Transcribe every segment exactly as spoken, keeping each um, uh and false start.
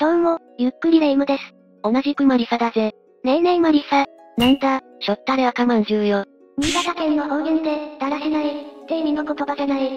どうも、ゆっくりレ夢ムです。同じくマリサだぜ。ねえねえマリサ。なんだ、しょったれ赤まんじゅうよ。新潟県の方言で、だらしない、って意味の言葉じゃない。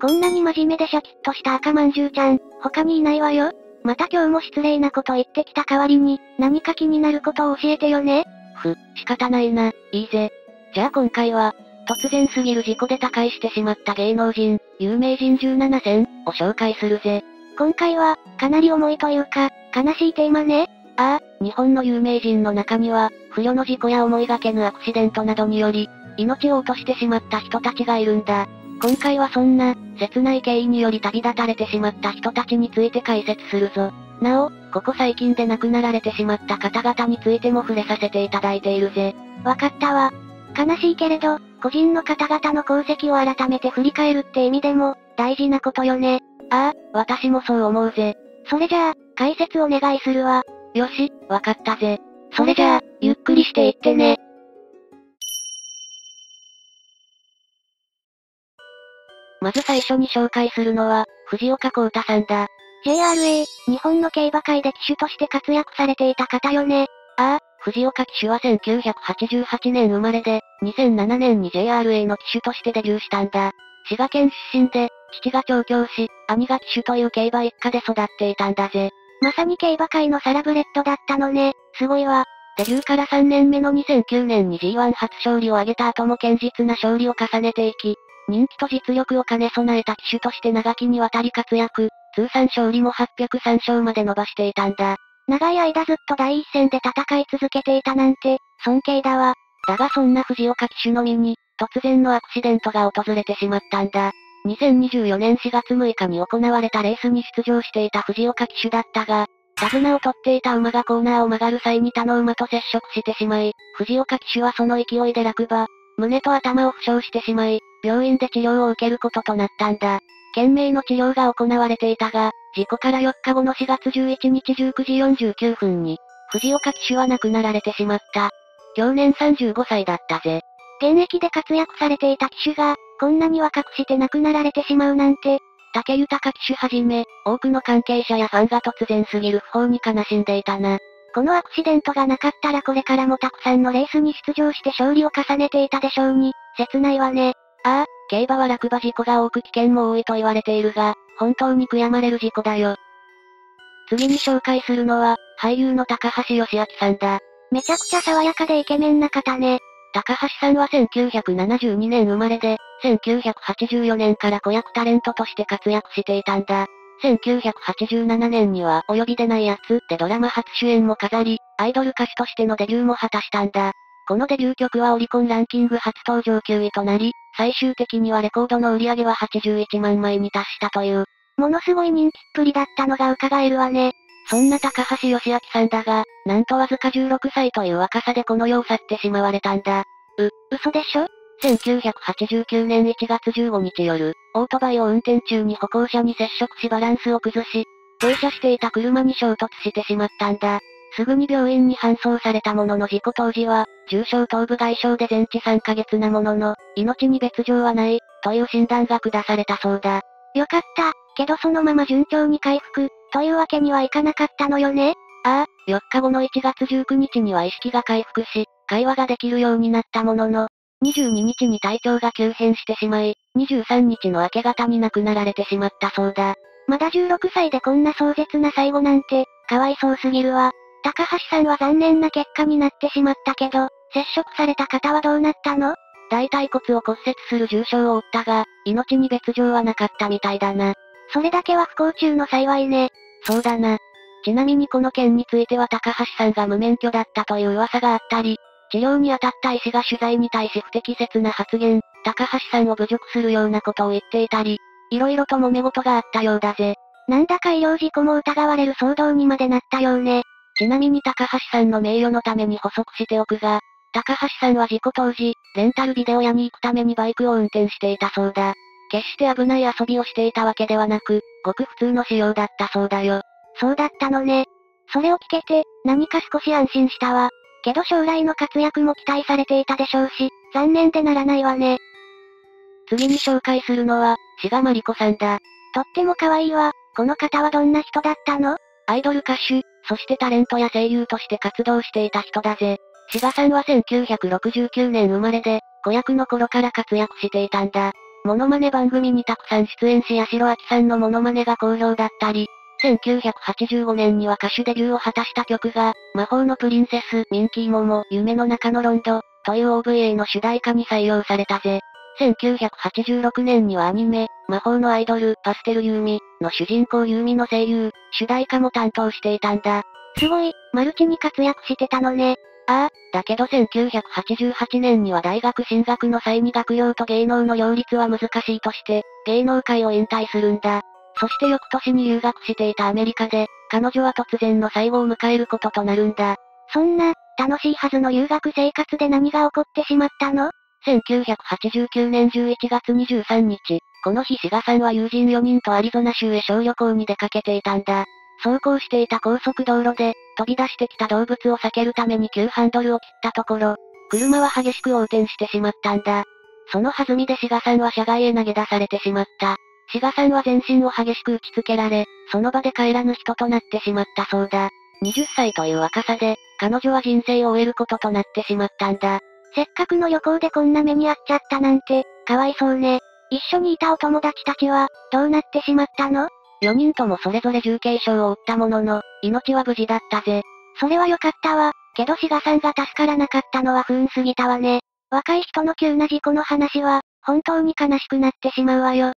こんなに真面目でシャキッとした赤まんじゅうちゃん、他にいないわよ。また今日も失礼なこと言ってきた代わりに、何か気になることを教えてよね。ふ、仕方ないな、いいぜ。じゃあ今回は、突然すぎる事故で他界してしまった芸能人、有名人じゅうななせんを紹介するぜ。今回は、かなり重いというか、悲しいテーマね。ああ、日本の有名人の中には、不慮の事故や思いがけぬアクシデントなどにより、命を落としてしまった人たちがいるんだ。今回はそんな、切ない経緯により旅立たれてしまった人たちについて解説するぞ。なお、ここ最近で亡くなられてしまった方々についても触れさせていただいているぜ。わかったわ。悲しいけれど、個人の方々の功績を改めて振り返るって意味でも、大事なことよね。ああ、私もそう思うぜ。それじゃあ、解説お願いするわ。よし、わかったぜ。それじゃあ、ゆっくりしていってね。まず最初に紹介するのは、藤岡弘太さんだ。ジェイアールエー、日本の競馬界で騎手として活躍されていた方よね。ああ、藤岡騎手はせんきゅうひゃくはちじゅうはちねん生まれで、にせんななねんに ジェイアールエー の騎手としてデビューしたんだ。滋賀県出身で、父が調教師、兄が騎手という競馬一家で育っていたんだぜ。まさに競馬界のサラブレッドだったのね。すごいわ。デビューからさんねんめのにせんきゅうねんに ジーワン 初勝利を挙げた後も堅実な勝利を重ねていき、人気と実力を兼ね備えた騎手として長きにわたり活躍、通算勝利もはっぴゃくさんしょうまで伸ばしていたんだ。長い間ずっと第一線で戦い続けていたなんて、尊敬だわ。だがそんな藤岡騎手の身に、突然のアクシデントが訪れてしまったんだ。にせんにじゅうよねんしがつむいかに行われたレースに出場していた藤岡騎手だったが、手綱を取っていた馬がコーナーを曲がる際に他の馬と接触してしまい、藤岡騎手はその勢いで落馬、胸と頭を負傷してしまい、病院で治療を受けることとなったんだ。懸命の治療が行われていたが、事故からよっかごのしがつじゅういちにちじゅうくじよんじゅうきゅうふんに、藤岡騎手は亡くなられてしまった。享年さんじゅうごさいだったぜ。現役で活躍されていた騎手が、こんなに若くして亡くなられてしまうなんて、武豊騎手はじめ、多くの関係者やファンが突然すぎる訃報に悲しんでいたな。このアクシデントがなかったらこれからもたくさんのレースに出場して勝利を重ねていたでしょうに、切ないわね。ああ、競馬は落馬事故が多く危険も多いと言われているが、本当に悔やまれる事故だよ。次に紹介するのは、俳優の高橋義明さんだ。めちゃくちゃ爽やかでイケメンな方ね。高橋さんはせんきゅうひゃくななじゅうにねん生まれで、せんきゅうひゃくはちじゅうよねんから子役タレントとして活躍していたんだ。せんきゅうひゃくはちじゅうななねんには、お呼びでないやつってドラマ初主演も飾り、アイドル歌手としてのデビューも果たしたんだ。このデビュー曲はオリコンランキング初登場きゅういとなり、最終的にはレコードの売り上げははちじゅういちまんまいに達したという、ものすごい人気っぷりだったのが伺えるわね。そんな高橋義明さんだが、なんとわずかじゅうろくさいという若さでこの世を去ってしまわれたんだ。う、嘘でしょ？せんきゅうひゃくはちじゅうきゅうねんいちがつじゅうごにち夜、オートバイを運転中に歩行者に接触しバランスを崩し、停車していた車に衝突してしまったんだ。すぐに病院に搬送されたものの事故当時は、重傷頭部外傷で全治さんかげつなものの、命に別状はない、という診断が下されたそうだ。よかった、けどそのまま順調に回復、というわけにはいかなかったのよね。ああ、よっかごのいちがつじゅうくにちには意識が回復し、会話ができるようになったものの、にじゅうににちに体調が急変してしまい、にじゅうさんにちの明け方に亡くなられてしまったそうだ。まだじゅうろくさいでこんな壮絶な最後なんて、かわいそうすぎるわ。高橋さんは残念な結果になってしまったけど、接触された方はどうなったの？大腿骨を骨折する重傷を負ったが、命に別状はなかったみたいだな。それだけは不幸中の幸いね。そうだな。ちなみにこの件については高橋さんが無免許だったという噂があったり、治療に当たった医師が取材に対し不適切な発言、高橋さんを侮辱するようなことを言っていたり、いろいろと揉め事があったようだぜ。なんだか医療事故も疑われる騒動にまでなったようね。ちなみに高橋さんの名誉のために補足しておくが、高橋さんは事故当時、レンタルビデオ屋に行くためにバイクを運転していたそうだ。決して危ない遊びをしていたわけではなく、ごく普通の仕様だったそうだよ。そうだったのね。それを聞けて、何か少し安心したわ。けど将来の活躍も期待されていたでしょうし、残念でならないわね。次に紹介するのは、志賀真理子さんだ。とっても可愛いわ。この方はどんな人だったの？アイドル歌手、そしてタレントや声優として活動していた人だぜ。志賀さんはせんきゅうひゃくろくじゅうきゅうねん生まれで、子役の頃から活躍していたんだ。モノマネ番組にたくさん出演し、八代亜紀さんのモノマネが好評だったり、せんきゅうひゃくはちじゅうごねんには歌手デビューを果たした曲が、魔法のプリンセス、ミンキーモモ、夢の中のロンド、という オーブイエー の主題歌に採用されたぜ。せんきゅうひゃくはちじゅうろくねんにはアニメ、魔法のアイドル、パステルユーミの主人公ユーミの声優、主題歌も担当していたんだ。すごい、マルチに活躍してたのね。ああ、だけどせんきゅうひゃくはちじゅうはちねんには大学進学の際に学業と芸能の両立は難しいとして、芸能界を引退するんだ。そして翌年に留学していたアメリカで、彼女は突然の最後を迎えることとなるんだ。そんな、楽しいはずの留学生活で何が起こってしまったの？せんきゅうひゃくはちじゅうきゅうねんじゅういちがつにじゅうさんにち、この日志賀さんは友人よにんとアリゾナ州へ小旅行に出かけていたんだ。走行していた高速道路で、飛び出してきた動物を避けるために急ハンドルを切ったところ、車は激しく横転してしまったんだ。その弾みで志賀さんは車外へ投げ出されてしまった。志賀さんは全身を激しく打ち付けられ、その場で帰らぬ人となってしまったそうだ。はたちという若さで、彼女は人生を終えることとなってしまったんだ。せっかくの旅行でこんな目に遭っちゃったなんて、かわいそうね。一緒にいたお友達たちは、どうなってしまったの？よにんともそれぞれ重軽傷を負ったものの、命は無事だったぜ。それは良かったわ。けど志賀さんが助からなかったのは不運すぎたわね。若い人の急な事故の話は、本当に悲しくなってしまうわよ。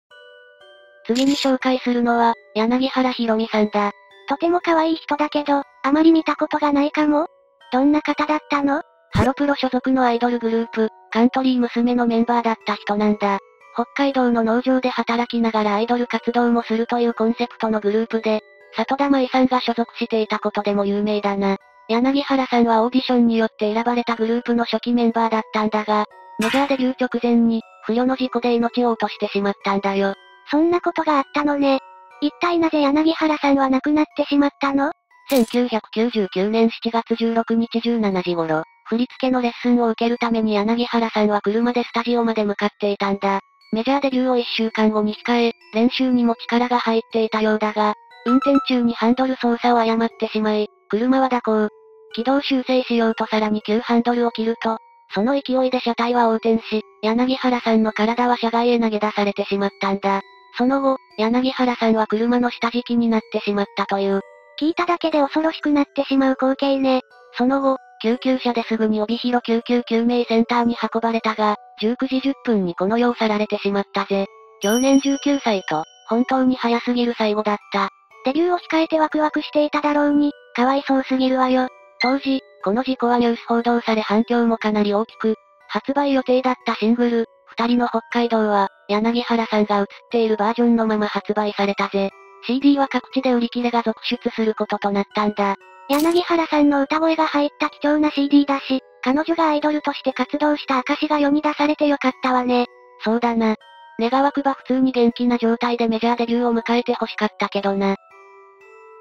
次に紹介するのは、柳原ひろみさんだ。とても可愛い人だけど、あまり見たことがないかも。どんな方だったの？ハロプロ所属のアイドルグループ、カントリー娘のメンバーだった人なんだ。北海道の農場で働きながらアイドル活動もするというコンセプトのグループで、里田舞さんが所属していたことでも有名だな。柳原さんはオーディションによって選ばれたグループの初期メンバーだったんだが、メジャーデビュー直前に、不慮の事故で命を落としてしまったんだよ。そんなことがあったのね。一体なぜ柳原さんは亡くなってしまったの？せんきゅうひゃくきゅうじゅうきゅうねんしちがつじゅうろくにちじゅうしちじ頃、振り付けのレッスンを受けるために柳原さんは車でスタジオまで向かっていたんだ。メジャーデビューをいっしゅうかんごに控え、練習にも力が入っていたようだが、運転中にハンドル操作を誤ってしまい、車は蛇行。軌道修正しようとさらに急ハンドルを切ると、その勢いで車体は横転し、柳原さんの体は車外へ投げ出されてしまったんだ。その後、柳原さんは車の下敷きになってしまったという。聞いただけで恐ろしくなってしまう光景ね。その後、救急車ですぐに帯広救急救命センターに運ばれたが、じゅうくじじゅっぷんにこの世を去られてしまったぜ。享年じゅうきゅうさいと、本当に早すぎる最後だった。デビューを控えてワクワクしていただろうに、かわいそうすぎるわよ。当時、この事故はニュース報道され反響もかなり大きく、発売予定だったシングル、二人の北海道は、柳原さんが映っているバージョンのまま発売されたぜ。シーディー は各地で売り切れが続出することとなったんだ。柳原さんの歌声が入った貴重な シーディー だし、彼女がアイドルとして活動した証が世に出されてよかったわね。そうだな。願わくば普通に元気な状態でメジャーデビューを迎えて欲しかったけどな。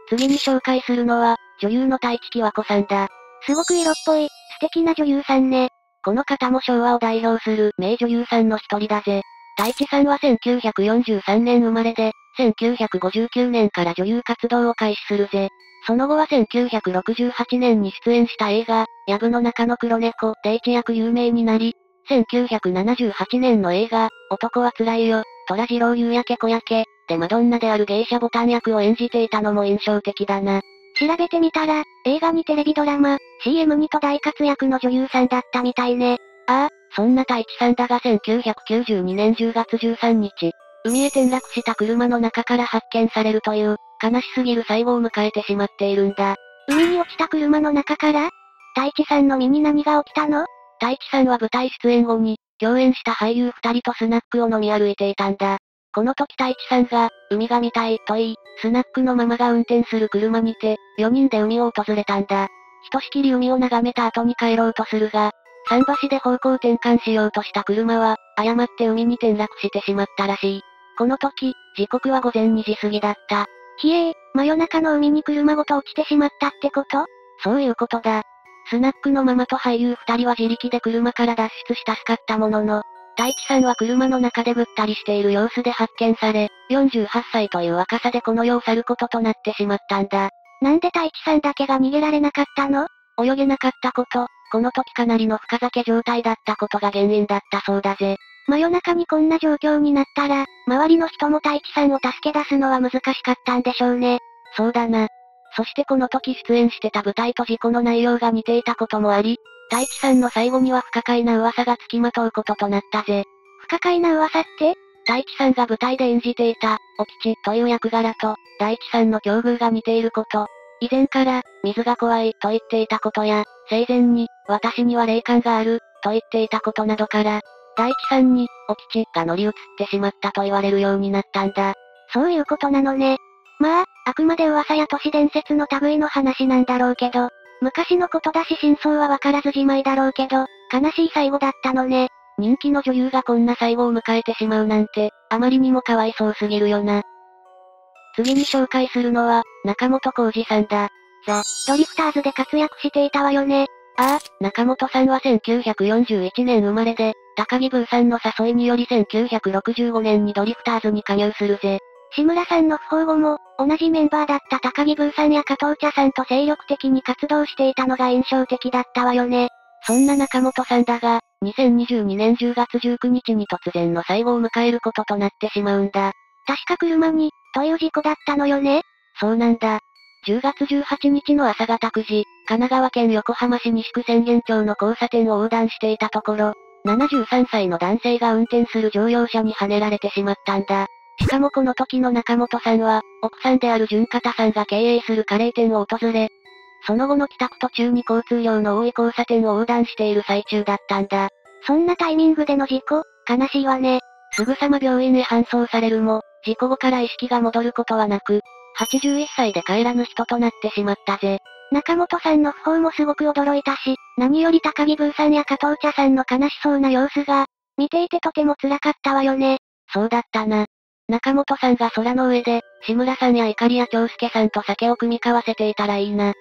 次に紹介するのは、女優の太地紀和子さんだ。すごく色っぽい、素敵な女優さんね。この方も昭和を代表する名女優さんの一人だぜ。太地さんはせんきゅうひゃくよんじゅうさんねん生まれで、せんきゅうひゃくごじゅうきゅうねんから女優活動を開始するぜ。その後はせんきゅうひゃくろくじゅうはちねんに出演した映画、やぶの中の黒猫で一躍有名になり、せんきゅうひゃくななじゅうはちねんの映画、男はつらいよ、虎次郎夕焼け小焼け、でマドンナである芸者ボタン役を演じていたのも印象的だな。調べてみたら、映画にテレビドラマ、シーエム にと大活躍の女優さんだったみたいね。ああ、そんな太地さんだがせんきゅうひゃくきゅうじゅうにねんじゅうがつじゅうさんにち、海へ転落した車の中から発見されるという、悲しすぎる最後を迎えてしまっているんだ。海に落ちた車の中から？太地さんの身に何が起きたの？太地さんは舞台出演後に、共演した俳優二人とスナックを飲み歩いていたんだ。この時太地さんが、海が見たいと言い、スナックのママが運転する車にて、よにんで海を訪れたんだ。ひとしきり海を眺めた後に帰ろうとするが、桟橋で方向転換しようとした車は、誤って海に転落してしまったらしい。この時、時刻は午前にじ過ぎだった。ひえー、真夜中の海に車ごと落ちてしまったってこと？そういうことだ。スナックのママと俳優二人は自力で車から脱出したすかったものの、太地さんは車の中でぐったりしている様子で発見され、よんじゅうはっさいという若さでこの世を去ることとなってしまったんだ。なんで太一さんだけが逃げられなかったの？泳げなかったこと、この時かなりの深酒状態だったことが原因だったそうだぜ。真夜中にこんな状況になったら、周りの人も太一さんを助け出すのは難しかったんでしょうね。そうだな。そしてこの時出演してた舞台と事故の内容が似ていたこともあり、太一さんの最後には不可解な噂がつきまとうこととなったぜ。不可解な噂って？太一さんが舞台で演じていた、お吉という役柄と、大地さんの境遇が似ていること。以前から、水が怖いと言っていたことや、生前に、私には霊感がある、と言っていたことなどから、大地さんに、お吉が乗り移ってしまったと言われるようになったんだ。そういうことなのね。まあ、あくまで噂や都市伝説の類の話なんだろうけど、昔のことだし真相はわからずじまいだろうけど、悲しい最後だったのね。人気の女優がこんな最後を迎えてしまうなんて、あまりにもかわいそうすぎるよな。次に紹介するのは、中本浩二さんだ。ザ・ドリフターズで活躍していたわよね。ああ、中本さんはせんきゅうひゃくよんじゅういちねん生まれで、高木ブーさんの誘いによりせんきゅうひゃくろくじゅうごねんにドリフターズに加入するぜ。志村さんの訃報後も、同じメンバーだった高木ブーさんや加藤茶さんと精力的に活動していたのが印象的だったわよね。そんな中本さんだが、にせんにじゅうにねんじゅうがつじゅうくにちに突然の最後を迎えることとなってしまうんだ。確か車に、という事故だったのよね？そうなんだ。じゅうがつじゅうはちにちの朝方くじ、神奈川県横浜市西区浅間町の交差点を横断していたところ、ななじゅうさんさいの男性が運転する乗用車にはねられてしまったんだ。しかもこの時の中本さんは、奥さんである純方さんが経営するカレー店を訪れ、その後の帰宅途中に交通量の多い交差点を横断している最中だったんだ。そんなタイミングでの事故、悲しいわね。すぐさま病院へ搬送されるも、事故後から意識が戻ることはなく、はちじゅういっさいで帰らぬ人となってしまったぜ。中本さんの訃報もすごく驚いたし、何より高木ブーさんや加藤茶さんの悲しそうな様子が、見ていてとても辛かったわよね。そうだったな。中本さんが空の上で、志村さんや碇谷長介さんと酒を酌み交わせていたらいいな。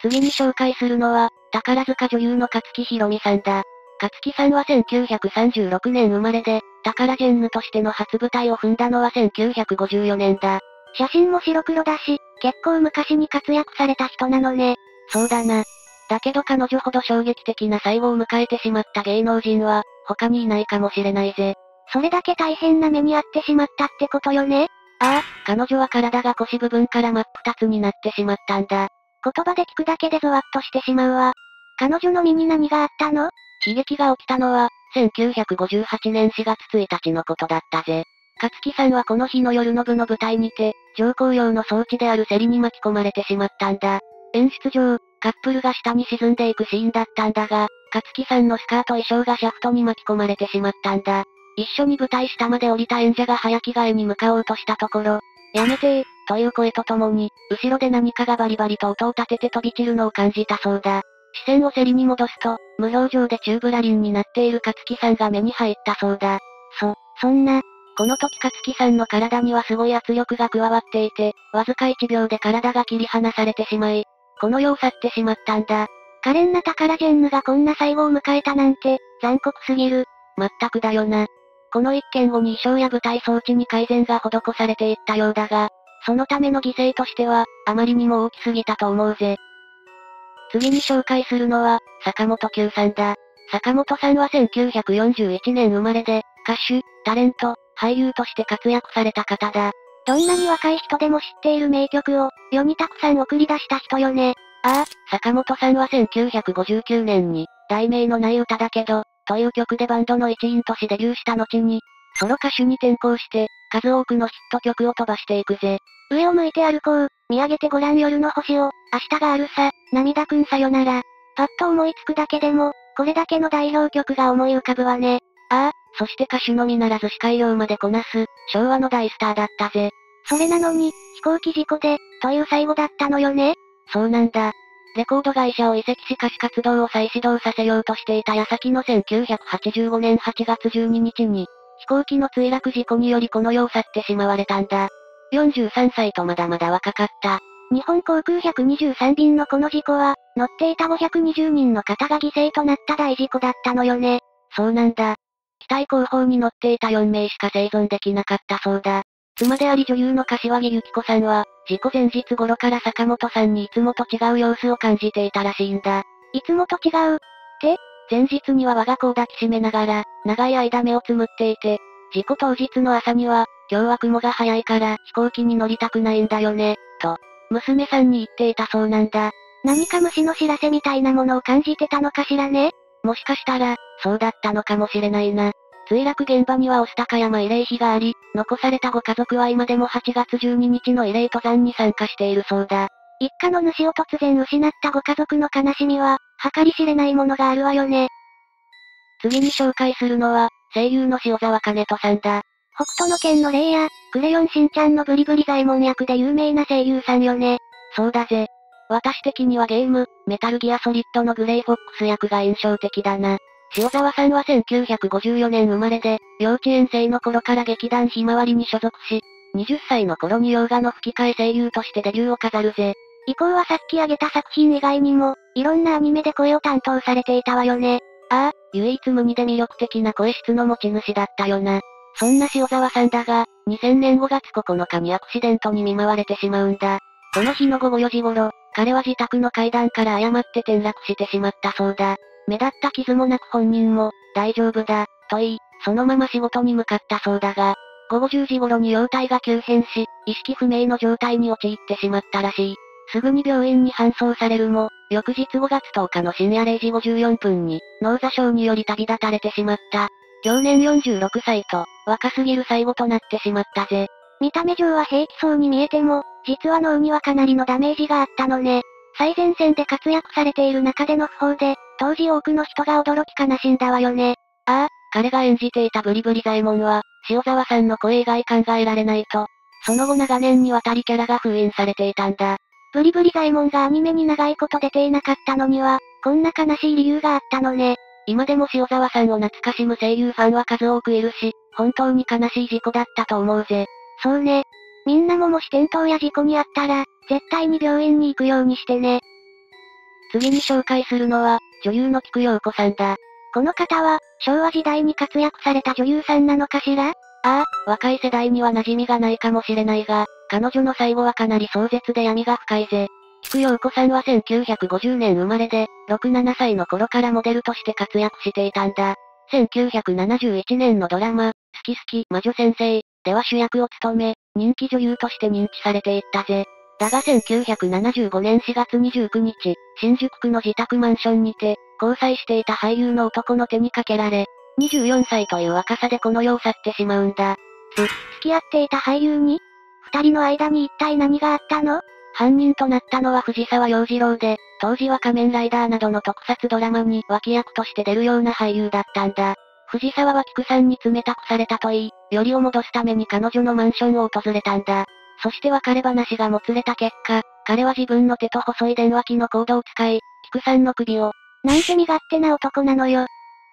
次に紹介するのは、宝塚女優の勝木ひろみさんだ。勝木さんはせんきゅうひゃくさんじゅうろくねん生まれで、宝ジェンヌとしての初舞台を踏んだのはせんきゅうひゃくごじゅうよねんだ。写真も白黒だし、結構昔に活躍された人なのね。そうだな。だけど彼女ほど衝撃的な最後を迎えてしまった芸能人は、他にいないかもしれないぜ。それだけ大変な目に遭ってしまったってことよね。ああ、彼女は体が腰部分から真っ二つになってしまったんだ。言葉で聞くだけでゾワッとしてしまうわ。彼女の身に何があったの？悲劇が起きたのは、せんきゅうひゃくごじゅうはちねんしがつついたちのことだったぜ。勝木さんはこの日の夜の部の舞台にて、乗降用の装置であるセリに巻き込まれてしまったんだ。演出上、カップルが下に沈んでいくシーンだったんだが、勝木さんのスカート衣装がシャフトに巻き込まれてしまったんだ。一緒に舞台下まで降りた演者が早着替えに向かおうとしたところ、やめてー、という声とともに、後ろで何かがバリバリと音を立てて飛び散るのを感じたそうだ。視線をセリに戻すと、無表情で宙ぶらりんになっている勝木さんが目に入ったそうだ。そ、そんな、この時勝木さんの体にはすごい圧力が加わっていて、わずかいちびょうで体が切り離されてしまい、この世を去ってしまったんだ。可憐な宝ジェンヌがこんな最後を迎えたなんて、残酷すぎる。まったくだよな。この一件後に衣装や舞台装置に改善が施されていったようだが、そのための犠牲としては、あまりにも大きすぎたと思うぜ。次に紹介するのは、坂本九さんだ。坂本さんはせんきゅうひゃくよんじゅういちねん生まれで、歌手、タレント、俳優として活躍された方だ。どんなに若い人でも知っている名曲を、世にたくさん送り出した人よね。ああ、坂本さんはせんきゅうひゃくごじゅうきゅうねんに、題名のない歌だけど、という曲でバンドの一員としてデビューした後に、ソロ歌手に転向して、数多くのヒット曲を飛ばしていくぜ。上を向いて歩こう、見上げてごらん夜の星を、明日があるさ、涙くんさよなら。パッと思いつくだけでも、これだけの代表曲が思い浮かぶわね。ああ、そして歌手のみならず司会業までこなす、昭和の大スターだったぜ。それなのに、飛行機事故で、という最後だったのよね。そうなんだ。レコード会社を移籍し歌手活動を再始動させようとしていた矢先のせんきゅうひゃくはちじゅうごねんはちがつじゅうににちに、飛行機の墜落事故によりこの世を去ってしまわれたんだ。よんじゅうさんさいとまだまだ若かった。日本航空ひゃくにじゅうさんびんのこの事故は、乗っていたごひゃくにじゅうにんの方が犠牲となった大事故だったのよね。そうなんだ。機体後方に乗っていたよんめいしか生存できなかったそうだ。妻であり女優の柏木由紀子さんは、事故前日頃から坂本さんにいつもと違う様子を感じていたらしいんだ。いつもと違うって前日には我が子を抱きしめながら、長い間目をつむっていて、事故当日の朝には、今日は雲が早いから飛行機に乗りたくないんだよね、と、娘さんに言っていたそうなんだ。何か虫の知らせみたいなものを感じてたのかしらね。もしかしたら、そうだったのかもしれないな。墜落現場には御巣鷹山慰霊碑があり、残されたご家族は今でもはちがつじゅうににちの慰霊登山に参加しているそうだ。一家の主を突然失ったご家族の悲しみは、計り知れないものがあるわよね。次に紹介するのは、声優の塩沢兼人さんだ。北斗の拳のレイや、クレヨンしんちゃんのブリブリザイモン役で有名な声優さんよね。そうだぜ。私的にはゲーム、メタルギアソリッドのグレイフォックス役が印象的だな。塩沢さんはせんきゅうひゃくごじゅうよねん生まれで、幼稚園生の頃から劇団ひまわりに所属し、はたちの頃に洋画の吹き替え声優としてデビューを飾るぜ。以降はさっき挙げた作品以外にも、いろんなアニメで声を担当されていたわよね。ああ、唯一無二で魅力的な声質の持ち主だったよな。そんな塩沢さんだが、にせんねんごがつここのかにアクシデントに見舞われてしまうんだ。この日のごごよじ頃、彼は自宅の階段から誤って転落してしまったそうだ。目立った傷もなく本人も、大丈夫だ、と言い、そのまま仕事に向かったそうだが、ごごじゅうじ頃に容体が急変し、意識不明の状態に陥ってしまったらしい。すぐに病院に搬送されるも、翌日ごがつとおかの深夜れいじごじゅうよんぷんに、脳挫傷により旅立たれてしまった。享年よんじゅうろくさいと、若すぎる最後となってしまったぜ。見た目上は平気そうに見えても、実は脳にはかなりのダメージがあったのね。最前線で活躍されている中での訃報で、当時多くの人が驚き悲しんだわよね。ああ、彼が演じていたブリブリザイモンは、塩沢さんの声以外考えられないと、その後長年にわたりキャラが封印されていたんだ。ブリブリザイモンがアニメに長いこと出ていなかったのには、こんな悲しい理由があったのね。今でも塩沢さんを懐かしむ声優ファンは数多くいるし、本当に悲しい事故だったと思うぜ。そうね。みんなももし転倒や事故にあったら、絶対に病院に行くようにしてね。次に紹介するのは、女優の菊陽子さんだ。この方は、昭和時代に活躍された女優さんなのかしら？ああ、若い世代には馴染みがないかもしれないが、彼女の最後はかなり壮絶で闇が深いぜ。菊陽子さんはせんきゅうひゃくごじゅうねん生まれで、ろくじゅうななさいの頃からモデルとして活躍していたんだ。せんきゅうひゃくななじゅういちねんのドラマ、好き好き魔女先生では主役を務め、人気女優として認知されていったぜ。だがせんきゅうひゃくななじゅうごねんしがつにじゅうくにち、新宿区の自宅マンションにて、交際していた俳優の男の手にかけられ、にじゅうよんさいという若さでこの世を去ってしまうんだ。つ、付き合っていた俳優に？二人の間に一体何があったの？犯人となったのは藤沢洋二郎で、当時は仮面ライダーなどの特撮ドラマに脇役として出るような俳優だったんだ。藤沢は菊さんに冷たくされたと言い、よりを戻すために彼女のマンションを訪れたんだ。そして別れ話がもつれた結果、彼は自分の手と細い電話機のコードを使い、菊さんの首を、なんて身勝手な男なのよ。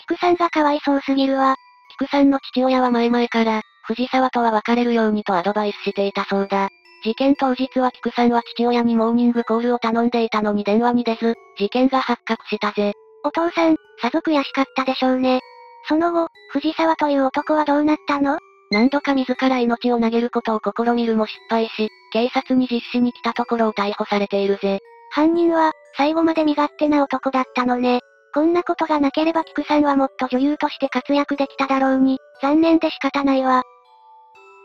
菊さんがかわいそうすぎるわ。菊さんの父親は前々から、藤沢とは別れるようにとアドバイスしていたそうだ。事件当日は菊さんは父親にモーニングコールを頼んでいたのに電話に出ず、事件が発覚したぜ。お父さん、さぞ悔しかったでしょうね。その後、藤沢という男はどうなったの？何度か自ら命を投げることを試みるも失敗し、警察に実施に来たところを逮捕されているぜ。犯人は、最後まで身勝手な男だったのね。こんなことがなければ菊さんはもっと女優として活躍できただろうに、残念で仕方ないわ。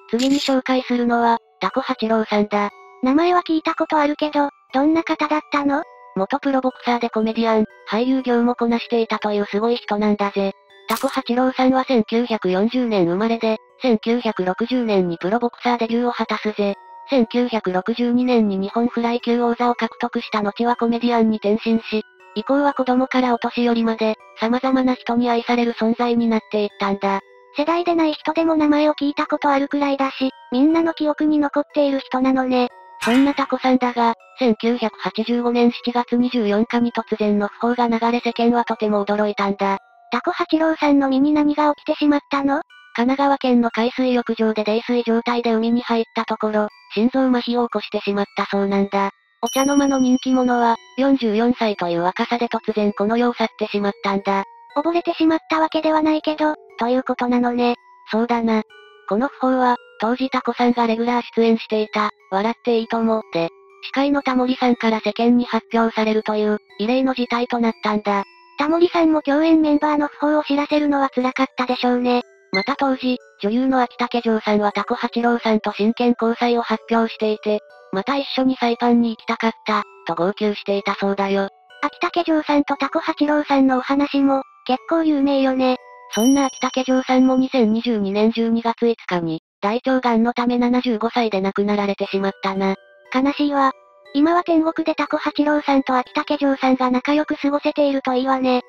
次に紹介するのは、タコ八郎さんだ。名前は聞いたことあるけど、どんな方だったの？元プロボクサーでコメディアン、俳優業もこなしていたというすごい人なんだぜ。タコ八郎さんはせんきゅうひゃくよんじゅうねん生まれで、せんきゅうひゃくろくじゅうねんにプロボクサーデビューを果たすぜ。せんきゅうひゃくろくじゅうにねんに日本フライ級王座を獲得した後はコメディアンに転身し、以降は子供からお年寄りまで、様々な人に愛される存在になっていったんだ。世代でない人でも名前を聞いたことあるくらいだし、みんなの記憶に残っている人なのね。そんなタコさんだが、せんきゅうひゃくはちじゅうごねんしちがつにじゅうよっかに突然の訃報が流れ世間はとても驚いたんだ。タコ八郎さんの身に何が起きてしまったの？神奈川県の海水浴場で泥酔状態で海に入ったところ、心臓麻痺を起こしてしまったそうなんだ。お茶の間の人気者は、よんじゅうよんさいという若さで突然この世を去ってしまったんだ。溺れてしまったわけではないけど、ということなのね。そうだな。この訃報は、当時タコさんがレギュラー出演していた、笑っていいともで、司会のタモリさんから世間に発表されるという、異例の事態となったんだ。タモリさんも共演メンバーの訃報を知らせるのは辛かったでしょうね。また当時、女優の秋竹城さんはタコ八郎さんと真剣交際を発表していて、また一緒にサイパンに行きたかった、と号泣していたそうだよ。秋竹城さんとタコ八郎さんのお話も、結構有名よね。そんな秋竹城さんもにせんにじゅうにねんじゅうにがついつかに、大腸がんのためななじゅうごさいで亡くなられてしまったな。悲しいわ。今は天国でタコ八郎さんと秋竹城さんが仲良く過ごせているといいわね。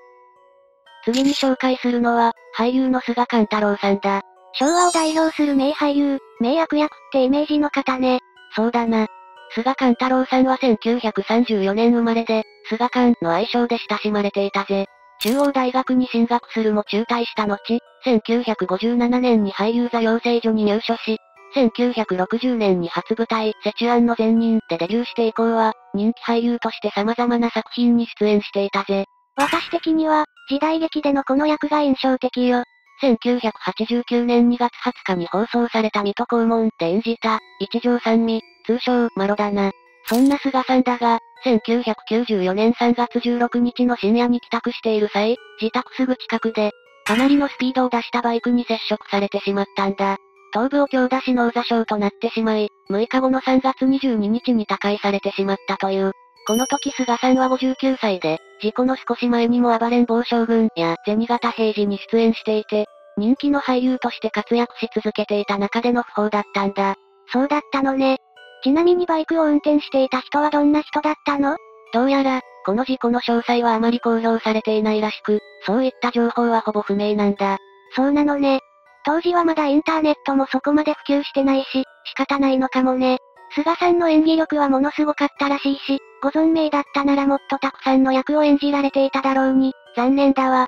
次に紹介するのは、俳優の菅貫太郎さんだ。昭和を代表する名俳優、名悪役ってイメージの方ね。そうだな。菅貫太郎さんはせんきゅうひゃくさんじゅうよねん生まれで、菅貫の愛称で親しまれていたぜ。中央大学に進学するも中退した後、せんきゅうひゃくごじゅうななねんに俳優座養成所に入所し、せんきゅうひゃくろくじゅうねんに初舞台、セチュアンの前任でデビューして以降は、人気俳優として様々な作品に出演していたぜ。私的には、時代劇でのこの役が印象的よ。せんきゅうひゃくはちじゅうきゅうねんにがつはつかに放送された水戸黄門で演じた、一条三味、通称、マロだな。そんな菅さんだが、せんきゅうひゃくきゅうじゅうよねんさんがつじゅうろくにちの深夜に帰宅している際、自宅すぐ近くで、かなりのスピードを出したバイクに接触されてしまったんだ。頭部を強打し脳挫傷となってしまい、むいかごのさんがつにじゅうににちに他界されてしまったという。この時菅さんはごじゅうきゅうさいで、事故の少し前にも暴れん坊将軍や銭形平次に出演していて、人気の俳優として活躍し続けていた中での訃報だったんだ。そうだったのね。ちなみにバイクを運転していた人はどんな人だったの？どうやら、この事故の詳細はあまり公表されていないらしく、そういった情報はほぼ不明なんだ。そうなのね。当時はまだインターネットもそこまで普及してないし、仕方ないのかもね。菅さんの演技力はものすごかったらしいし、ご存命だったならもっとたくさんの役を演じられていただろうに、残念だわ。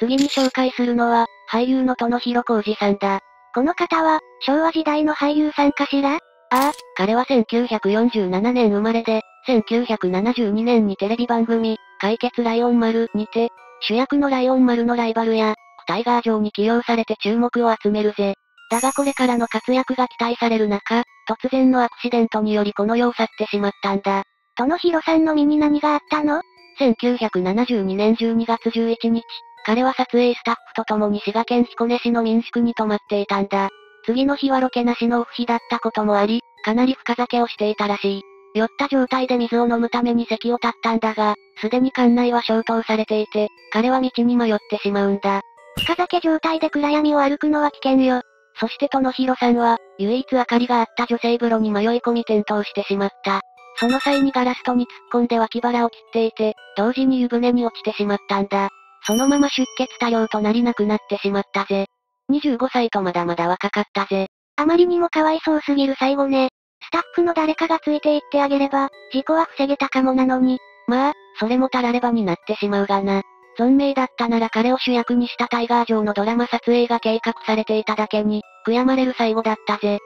次に紹介するのは、俳優の殿広浩二さんだ。この方は、昭和時代の俳優さんかしら？ああ、彼はせんきゅうひゃくよんじゅうななねん生まれで、せんきゅうひゃくななじゅうにねんにテレビ番組、解決ライオン丸にて、主役のライオン丸のライバルや、タイガー城に起用されて注目を集めるぜ。だがこれからの活躍が期待される中、突然のアクシデントによりこの世を去ってしまったんだ。殿広さんの身に何があったの？せんきゅうひゃくななじゅうにねんじゅうにがつじゅういちにち、彼は撮影スタッフと共に滋賀県彦根市の民宿に泊まっていたんだ。次の日はロケなしのオフ日だったこともあり、かなり深酒をしていたらしい。酔った状態で水を飲むために席を立ったんだが、すでに館内は消灯されていて、彼は道に迷ってしまうんだ。深酒状態で暗闇を歩くのは危険よ。そして殿広さんは、唯一明かりがあった女性風呂に迷い込み転倒してしまった。その際にガラス戸に突っ込んで脇腹を切っていて、同時に湯船に落ちてしまったんだ。そのまま出血多量となり亡くなってしまったぜ。にじゅうごさいとまだまだ若かったぜ。あまりにもかわいそうすぎる最後ね。スタッフの誰かがついていってあげれば、事故は防げたかもなのに。まあ、それもたらればになってしまうがな。存命だったなら彼を主役にしたタイガー城のドラマ撮影が計画されていただけに、悔やまれる最後だったぜ。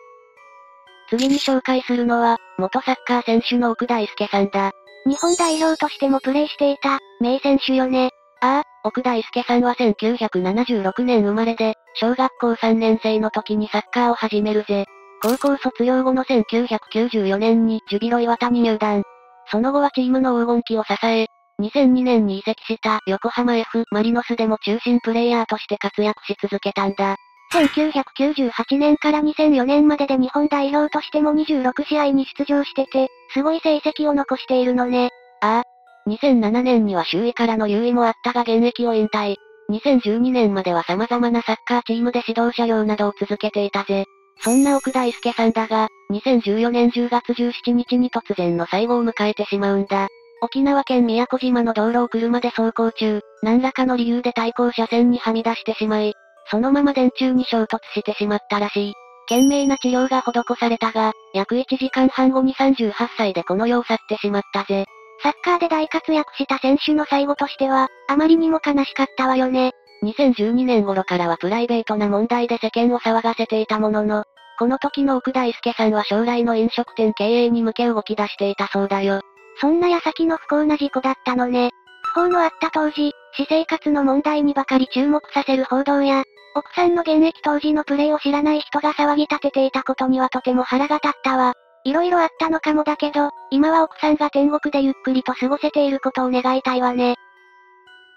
次に紹介するのは、元サッカー選手の奥大輔さんだ。日本代表としてもプレーしていた、名選手よね。ああ、奥大輔さんはせんきゅうひゃくななじゅうろくねん生まれで、小学校さんねんせいの時にサッカーを始めるぜ。高校卒業後のせんきゅうひゃくきゅうじゅうよねんにジュビロ磐田に入団。その後はチームの黄金期を支え、にせんにねんに移籍した横浜 エフ マリノスでも中心プレイヤーとして活躍し続けたんだ。せんきゅうひゃくきゅうじゅうはちねんからにせんよねんまでで日本代表としてもにじゅうろくしあいに出場してて、すごい成績を残しているのね。ああ。にせんななねんには周囲からの優位もあったが現役を引退。にせんじゅうにねんまでは様々なサッカーチームで指導者業などを続けていたぜ。そんな奥大輔さんだが、にせんじゅうよねんじゅうがつじゅうしちにちに突然の最後を迎えてしまうんだ。沖縄県宮古島の道路を車で走行中、何らかの理由で対向車線にはみ出してしまい、そのまま電柱に衝突してしまったらしい。懸命な治療が施されたが、約いちじかんはん後にさんじゅうはっさいでこの世を去ってしまったぜ。サッカーで大活躍した選手の最後としては、あまりにも悲しかったわよね。にせんじゅうにねん頃からはプライベートな問題で世間を騒がせていたものの、この時の奥大輔さんは将来の飲食店経営に向け動き出していたそうだよ。そんな矢先の不幸な事故だったのね。不幸のあった当時、私生活の問題にばかり注目させる報道や、奥さんの現役当時のプレイを知らない人が騒ぎ立てていたことにはとても腹が立ったわ。色々あったのかもだけど、今は奥さんが天国でゆっくりと過ごせていることを願いたいわね。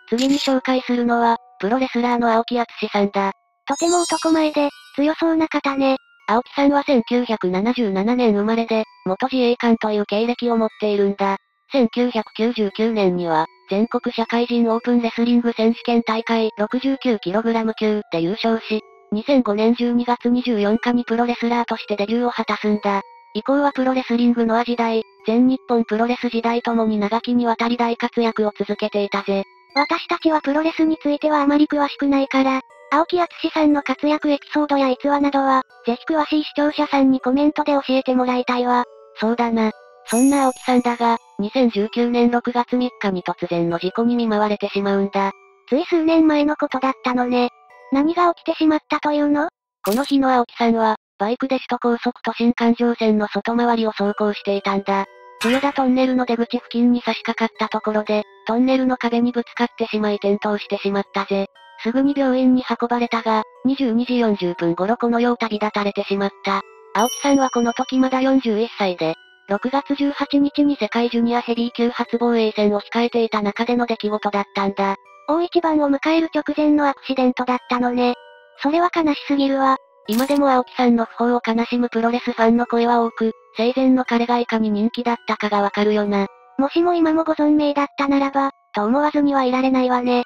次に紹介するのは、プロレスラーの青木淳さんだ。とても男前で、強そうな方ね。青木さんはせんきゅうひゃくななじゅうななねん生まれで、元自衛官という経歴を持っているんだ。せんきゅうひゃくきゅうじゅうきゅうねんには、全国社会人オープンレスリング選手権大会 ろくじゅうきゅうキログラム 級で優勝し、にせんごねんじゅうにがつにじゅうよっかにプロレスラーとしてデビューを果たすんだ。以降はプロレスリングのア時代、全日本プロレス時代ともに長きにわたり大活躍を続けていたぜ。私たちはプロレスについてはあまり詳しくないから、青木淳さんの活躍エピソードや逸話などは、ぜひ詳しい視聴者さんにコメントで教えてもらいたいわ。そうだな。そんな青木さんだが、にせんじゅうきゅうねんろくがつみっかに突然の事故に見舞われてしまうんだ。つい数年前のことだったのね。何が起きてしまったというの？この日の青木さんは、バイクで首都高速都心環状線の外回りを走行していたんだ。豊田トンネルの出口付近に差し掛かったところで、トンネルの壁にぶつかってしまい転倒してしまったぜ。すぐに病院に運ばれたが、にじゅうにじよんじゅっぷん頃この世を旅立たれてしまった。青木さんはこの時まだよんじゅういっさいで、ろくがつじゅうはちにちに世界ジュニアヘビー級初防衛戦を控えていた中での出来事だったんだ。大一番を迎える直前のアクシデントだったのね。それは悲しすぎるわ。今でも青木さんの訃報を悲しむプロレスファンの声は多く、生前の彼がいかに人気だったかがわかるよな。もしも今もご存命だったならば、と思わずにはいられないわね。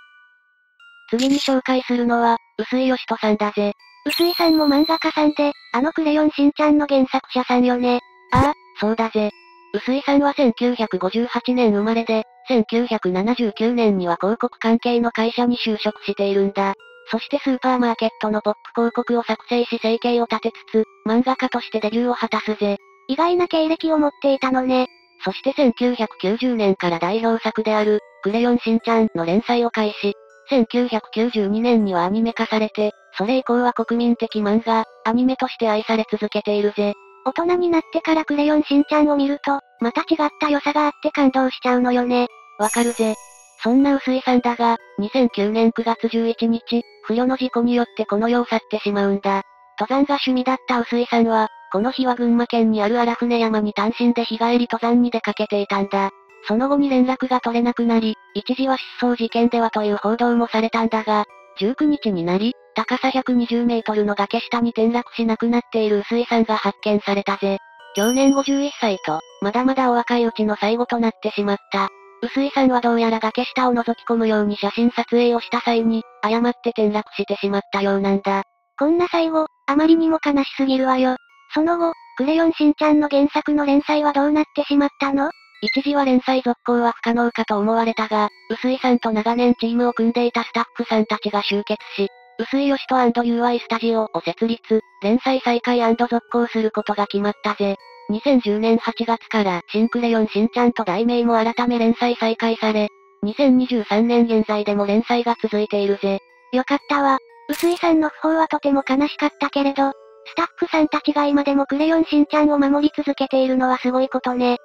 次に紹介するのは、臼井義人さんだぜ。臼井さんも漫画家さんで、あのクレヨンしんちゃんの原作者さんよね。ああ、そうだぜ。臼井さんはせんきゅうひゃくごじゅうはちねん生まれで、せんきゅうひゃくななじゅうきゅうねんには広告関係の会社に就職しているんだ。そしてスーパーマーケットのポップ広告を作成し生計を立てつつ、漫画家としてデビューを果たすぜ。意外な経歴を持っていたのね。そしてせんきゅうひゃくきゅうじゅうねんから代表作である、クレヨンしんちゃんの連載を開始。せんきゅうひゃくきゅうじゅうにねんにはアニメ化されて、それ以降は国民的漫画、アニメとして愛され続けているぜ。大人になってからクレヨンしんちゃんを見ると、また違った良さがあって感動しちゃうのよね。わかるぜ。そんな臼井さんだが、にせんきゅうねんくがつじゅういちにち、不慮の事故によってこの世を去ってしまうんだ。登山が趣味だった臼井さんは、この日は群馬県にある荒船山に単身で日帰り登山に出かけていたんだ。その後に連絡が取れなくなり、一時は失踪事件ではという報道もされたんだが、じゅうくにちになり、高さひゃくにじゅうメートルの崖下に転落し亡くなっている臼井さんが発見されたぜ。享年ごじゅういっさいと、まだまだお若いうちの最後となってしまった。臼井さんはどうやら崖下を覗き込むように写真撮影をした際に、誤って転落してしまったようなんだ。こんな最後、あまりにも悲しすぎるわよ。その後、クレヨンしんちゃんの原作の連載はどうなってしまったの？一時は連載続行は不可能かと思われたが、臼井さんと長年チームを組んでいたスタッフさんたちが集結し、臼井義人 &ユーアイ スタジオを設立、連載再開&続行することが決まったぜ。にせんじゅうねんはちがつから、新クレヨンしんちゃんと題名も改め連載再開され、にせんにじゅうさんねん現在でも連載が続いているぜ。よかったわ。臼井さんの訃報はとても悲しかったけれど、スタッフさんたちが今でもクレヨンしんちゃんを守り続けているのはすごいことね。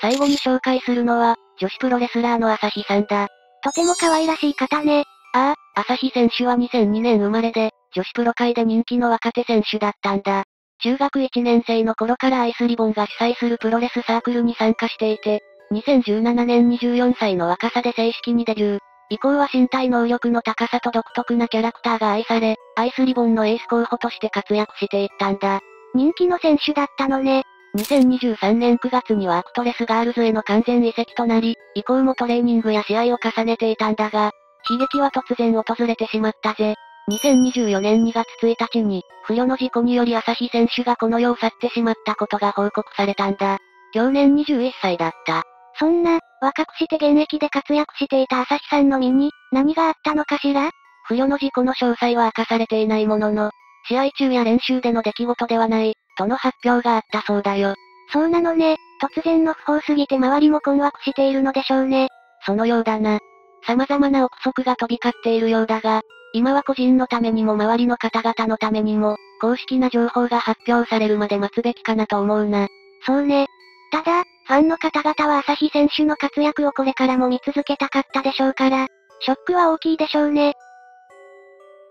最後に紹介するのは、女子プロレスラーの朝日さんだ。とても可愛らしい方ね。ああ、朝日選手はにせんにねん生まれで、女子プロ界で人気の若手選手だったんだ。中学いちねんせいの頃からアイスリボンが主催するプロレスサークルに参加していて、にせんじゅうななねんにじゅうよんさいの若さで正式にデビュー。以降は身体能力の高さと独特なキャラクターが愛され、アイスリボンのエース候補として活躍していったんだ。人気の選手だったのね。にせんにじゅうさんねんくがつにはアクトレスガールズへの完全移籍となり、以降もトレーニングや試合を重ねていたんだが、悲劇は突然訪れてしまったぜ。にせんにじゅうよねんにがつついたちに、不慮の事故により朝日選手がこの世を去ってしまったことが報告されたんだ。享年にじゅういっさいだった。そんな、若くして現役で活躍していた朝日さんの身に、何があったのかしら？不慮の事故の詳細は明かされていないものの、試合中や練習での出来事ではない、との発表があったそうだよ。そうなのね、突然の訃報すぎて周りも困惑しているのでしょうね。そのようだな。様々な憶測が飛び交っているようだが、今は個人のためにも周りの方々のためにも、公式な情報が発表されるまで待つべきかなと思うな。そうね。ただ、ファンの方々は朝日選手の活躍をこれからも見続けたかったでしょうから、ショックは大きいでしょうね。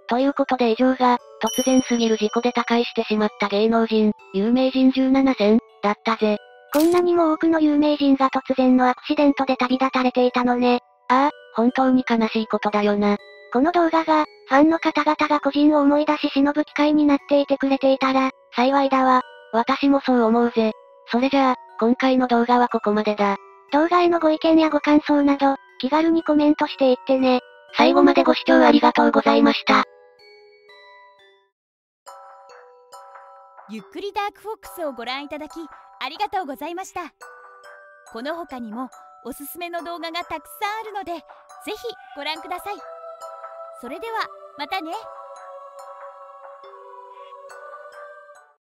ということで以上が、突然すぎる事故で他界してしまった芸能人、有名人じゅうななせん、だったぜ。こんなにも多くの有名人が突然のアクシデントで旅立たれていたのね。ああ、本当に悲しいことだよな。この動画が、ファンの方々が個人を思い出し偲ぶ機会になっていてくれていたら、幸いだわ。私もそう思うぜ。それじゃあ、今回の動画はここまでだ。動画へのご意見やご感想など、気軽にコメントしていってね。最後までご視聴ありがとうございました。ゆっくりダークフォックスをご覧いただき、ありがとうございました。この他にも、おすすめの動画がたくさんあるので、ぜひご覧ください。それでは、またね。